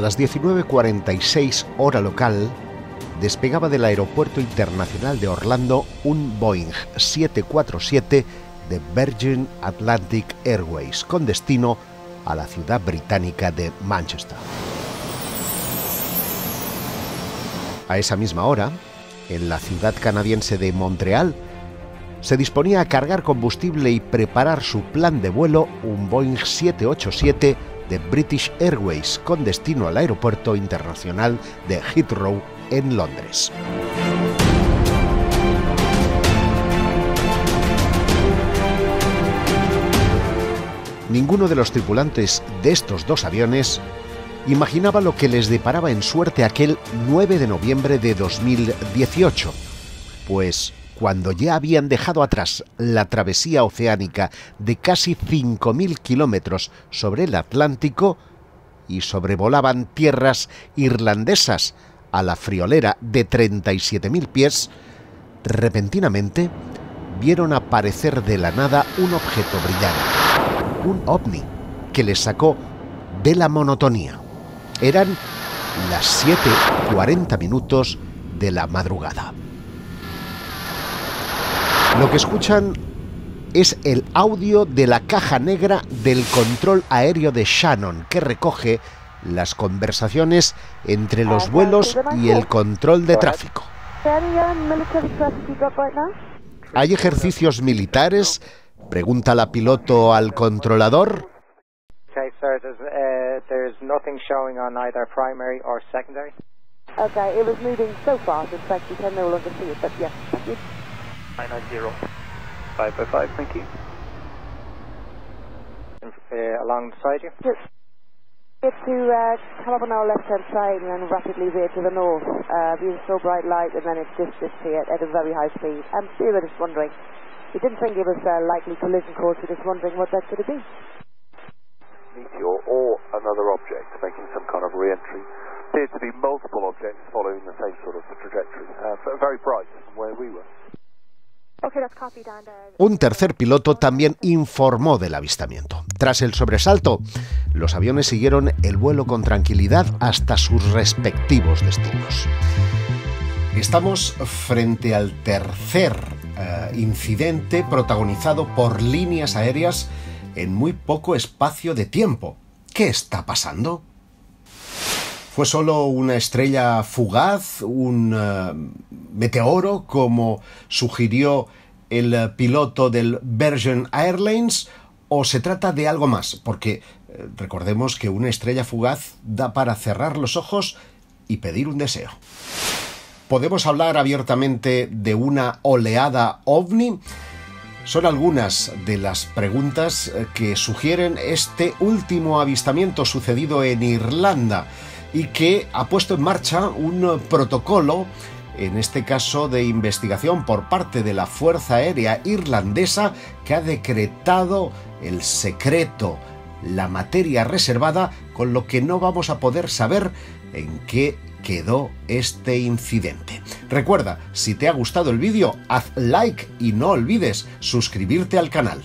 las 19:46 hora local, despegaba del Aeropuerto Internacional de Orlando un Boeing 747 de Virgin Atlantic Airways con destino a la ciudad británica de Manchester. A esa misma hora, en la ciudad canadiense de Montreal, se disponía a cargar combustible y preparar su plan de vuelo un Boeing 787 de British Airways con destino al Aeropuerto Internacional de Heathrow en Londres. Ninguno de los tripulantes de estos dos aviones imaginaba lo que les deparaba en suerte aquel 9 de noviembre de 2018, pues cuando ya habían dejado atrás la travesía oceánica de casi 5.000 kilómetros sobre el Atlántico y sobrevolaban tierras irlandesas a la friolera de 37.000 pies, repentinamente vieron aparecer de la nada un objeto brillante, un ovni, que les sacó de la monotonía. Eran las 7:40 de la madrugada. Lo que escuchan es el audio de la caja negra del control aéreo de Shannon, que recoge las conversaciones entre los vuelos y el control de tráfico. ¿Hay ejercicios militares?, pregunta la piloto al controlador. Un tercer piloto también informó del avistamiento. Tras el sobresalto, los aviones siguieron el vuelo con tranquilidad hasta sus respectivos destinos. Estamos frente al tercer incidente protagonizado por líneas aéreas en muy poco espacio de tiempo. ¿Qué está pasando? ¿Fue solo una estrella fugaz, un meteoro, como sugirió el piloto del Virgin Airlines, o se trata de algo más? Porque recordemos que una estrella fugaz da para cerrar los ojos y pedir un deseo. ¿Podemos hablar abiertamente de una oleada ovni? Son algunas de las preguntas que sugieren este último avistamiento sucedido en Irlanda y que ha puesto en marcha un protocolo, en este caso de investigación por parte de la Fuerza Aérea Irlandesa, que ha decretado el secreto, la materia reservada, con lo que no vamos a poder saber en qué quedó este incidente. Recuerda, si te ha gustado el vídeo, haz like y no olvides suscribirte al canal.